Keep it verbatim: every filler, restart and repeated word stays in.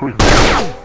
Who's